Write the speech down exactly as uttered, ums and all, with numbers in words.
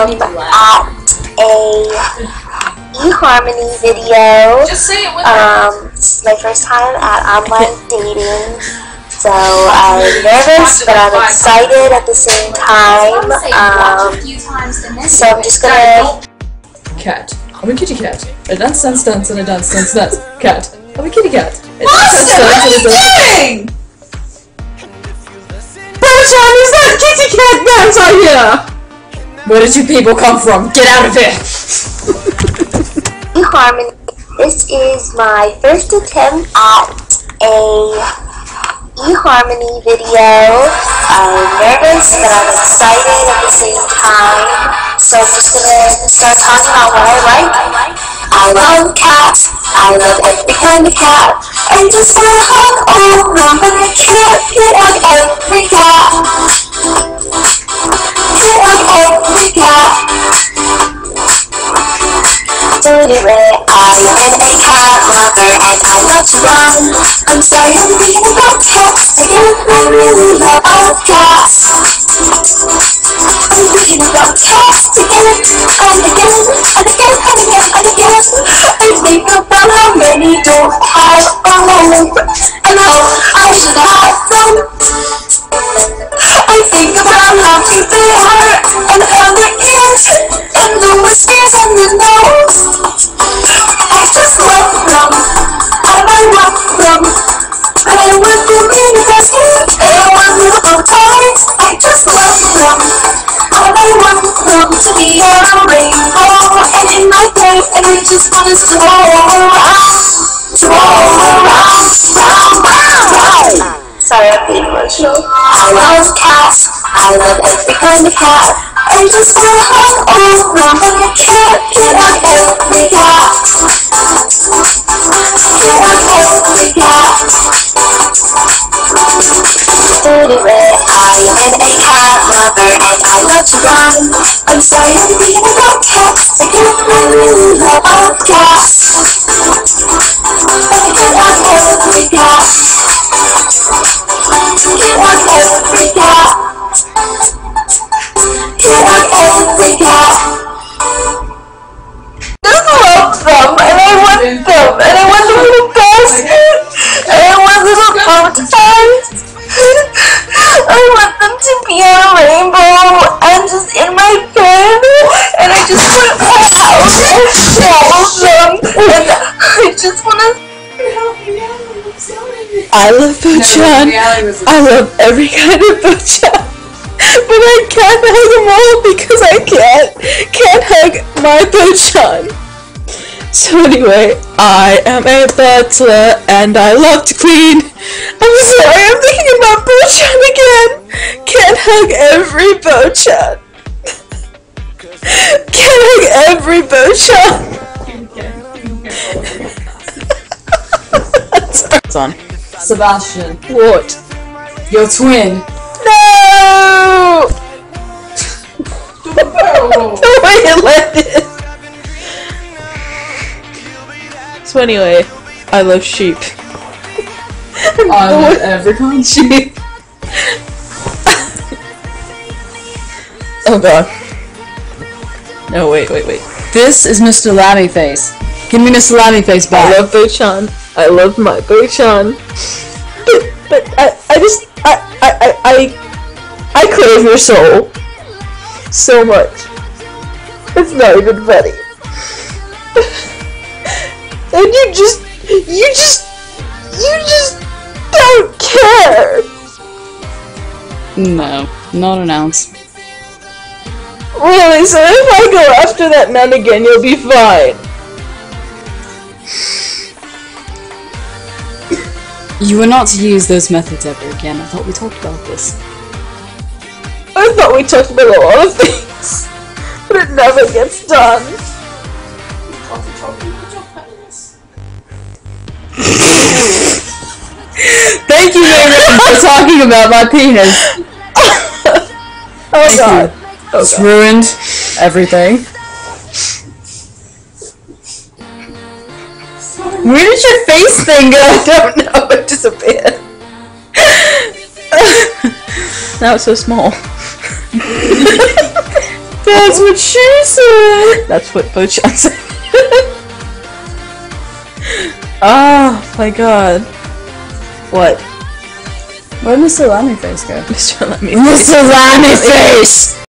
um, at a eHarmony video. Just say it with um, it's my first time at online dating, so I'm nervous, but I'm excited at the same time. Um, so I'm just gonna cat. I'm a kitty cat. A dance, dance, dance, and a dance, dance, dance. Cat. I'm a kitty cat. A dance, dance, dance, and a dance. Bocchan, is that kitty cat dance I hear? Where did you people come from? Get out of here! eHarmony, this is my first attempt at a eHarmony video. I'm nervous, but I'm excited at the same time. So I'm just gonna start talking about what I like. I love cats. I love every kind of cat. I just wanna hug all of them, but I can't get on every cat. Get on every cat. So anyway, I am a cat lover and I love to run. I'm sorry I'm thinking about cats again. I really love all cats. I'm thinking about cats again and again and again and again and again. I think about how many don't have a home and how I should have them. I think about how big they are and how their ears and the whiskers and the nose. I just love them and I love them and I want them in the basket and I want little toys. I just love them and I want them to be a rainbow and in my bed and I just want us to roll around, to roll around, round, round, round. Sorry, I'm being emotional. I love cats. I love every kind of cat. I just wanna hug all of them, but I can't get on every cat. Get on every cat. So anyway, I am a cat lover and I love to run. I'm sorry I'm thinking about cats again. I really love all cats. But I get on every cat. Get on every cat. Get on every cat. I love them and I want them and I want the little guys and I want little boat guys. I want them to be on a rainbow and just in my bed and I just want to go out and show them and I just want to help me out. I love Bocchan. I love every kind of Bocchan, but I can't hug them all because I can't can't hug my Bocchan. So anyway, I am a butler and I love to clean. I'm sorry, I'm thinking about Bocchan again. Can't hug every Bocchan. Can't hug every Bocchan. On. Sebastian, what? Your twin. No! The way it landed. So anyway, I love sheep. I love every kind of sheep. Oh god. No, wait, wait, wait. This is Mister Lammy Face. Give me Mister Lammy Face back. I love Bocchan. I love my Bocchan, but, but I, I just, I, I, I, I, I crave your soul so much. It's not even funny. And you just, you just, you just don't care. No, not an ounce. Really, so if I go after that man again, you'll be fine. You are not to use those methods ever again. I thought we talked about this. I thought we talked about a lot of things, but it never gets done. Thank you, Megan, for talking about my penis. Oh Thank god. Oh, it's god. Ruined everything. Where did your face thing go? I don't know. It disappeared. Now it's so small. That's what she said! That's what Bocchan said. Oh my god. What? Where'd Mister Lammy face go? Mister Lammy face. Mister Lammy face!